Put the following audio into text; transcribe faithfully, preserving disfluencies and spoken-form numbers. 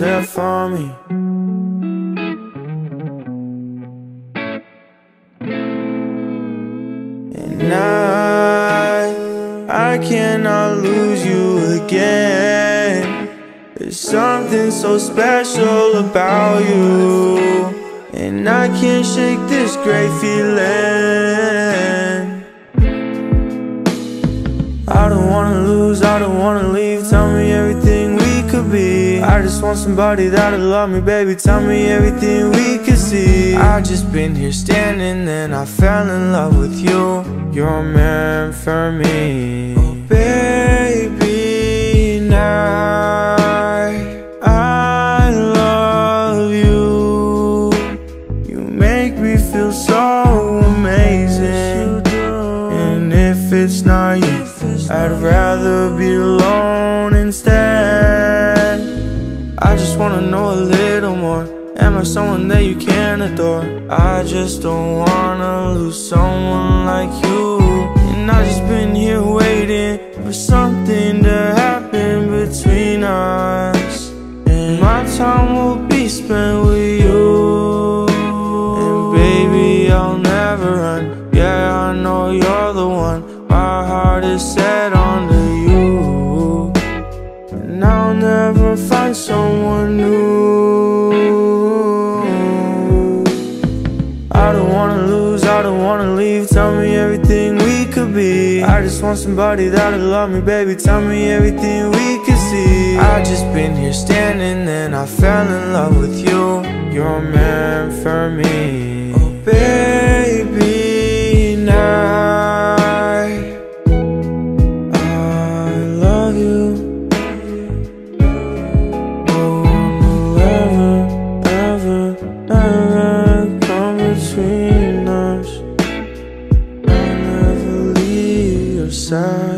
was there for me. And I, I cannot lose you again. There's something so special about you, and I can't shake this great feeling. I don't wanna lose, I don't wanna leave. Tell me everything we could be. I just want somebody that'll love me, baby. Tell me everything we could see. I just been here standing, then I fell in love with you. You're meant for me, oh, baby. Now I love you. You make me feel so amazing. And if it's not you, I'd rather be alone instead. I just wanna know a little more. Am I someone that you can adore? I just don't wanna lose someone like you. And I just been here waiting for something to happen between us, and my time will be spent with you. And baby, I'll never run. Yeah, I know you're the one. My heart is set onto you, and I'll never find someone new. I don't wanna lose, I don't wanna leave. Tell me everything we could be. I just want somebody that'll love me, baby. Tell me everything we could see. I just been here standing, then I fell in love with you. You're meant for me, oh, baby. Now I